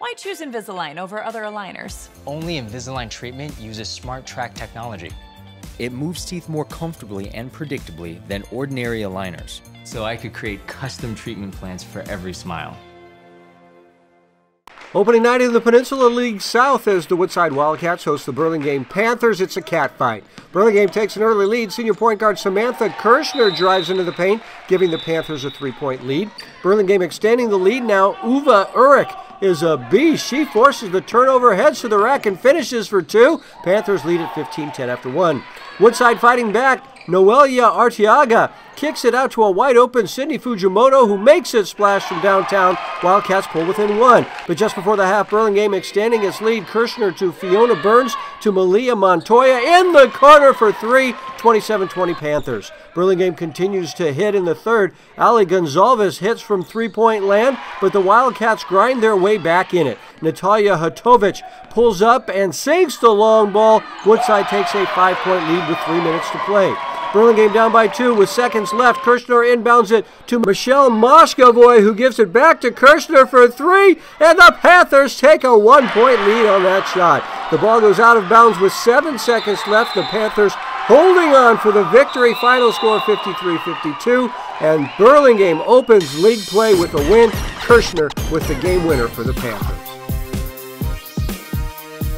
Why choose Invisalign over other aligners? Only Invisalign treatment uses SmartTrack technology. It moves teeth more comfortably and predictably than ordinary aligners. So I could create custom treatment plans for every smile. Opening night in the Peninsula League South as the Woodside Wildcats host the Burlingame Panthers. It's a catfight. Burlingame takes an early lead. Senior point guard Samantha Kershner drives into the paint, giving the Panthers a three-point lead. Burlingame extending the lead now. Ava Uhrich is a beast. She forces the turnover, heads to the rack, and finishes for two. Panthers lead at 15-10 after one. Woodside fighting back. Noelia Arteaga kicks it out to a wide-open Sydney Fujimoto, who makes it splash from downtown. Wildcats pull within one. But just before the half, Burlingame extending its lead. Kershner to Fiona Burns to Malia Montoya in the corner for three. 27-20 Panthers. Burlingame continues to hit in the third. Alli Gonsalves hits from three-point land, but the Wildcats grind their way back in it. Natalya Hotovec pulls up and sinks the long ball. Woodside takes a five-point lead with 3 minutes to play. Burlingame down by two with seconds left. Kershner inbounds it to Michelle Moshkovoy, who gives it back to Kershner for three, and the Panthers take a one-point lead on that shot. The ball goes out of bounds with 7 seconds left. The Panthers holding on for the victory. Final score 53-52, and Burlingame opens league play with a win. Kershner with the game winner for the Panthers.